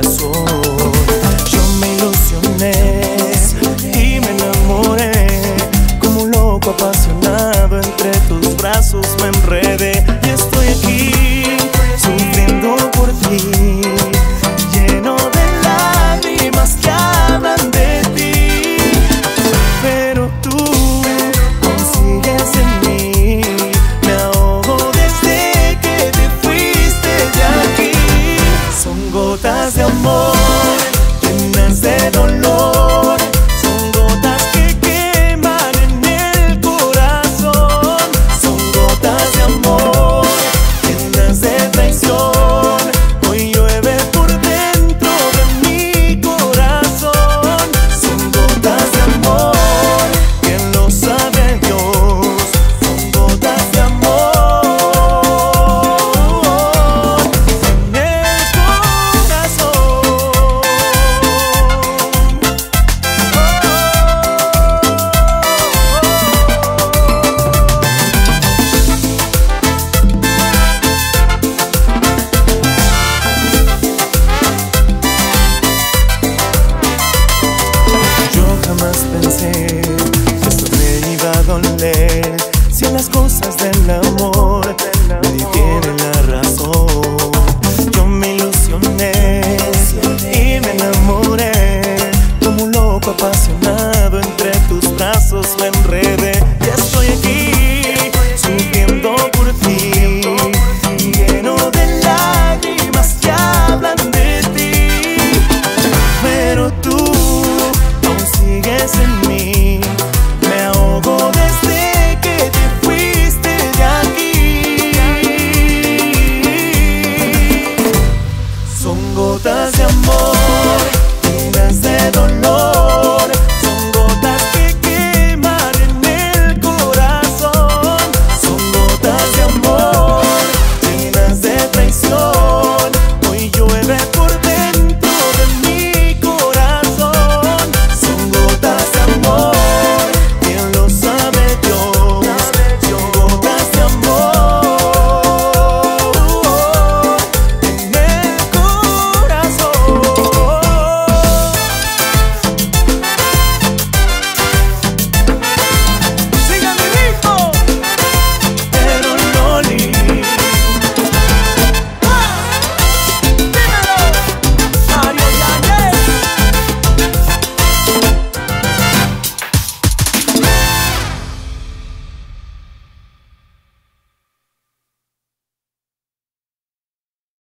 corazón. Yo me ilusioné y me enamoré, como un loco apasionado entre tus brazos me enredé. Y estoy aquí sufriendo por ti, lleno de lágrimas que hablan de ti. Pero tú consigues en mí, me ahogo desde que te fuiste de aquí. Son gotas de amor llenas de dolor, son gotas que queman en el corazón. Son gotas de amor llenas de traición, hoy llueve por dentro de mi corazón. Son gotas de amor, ¿quién lo sabe? Dios. Son gotas de amor en el corazón. Yo jamás pensé que esto me iba a doler, si en las cosas del amor nadie tiene la razón. Yo me ilusioné y me enamoré, como un loco apasionado entre tus brazos me enredé. Y estoy aquí sufriendo por ti, lleno de lágrimas que hablan de ti. Pero tú aún sigues en mí, me ahogo desde que te fuiste de aquí. Son gotas de amor llenas de dolor.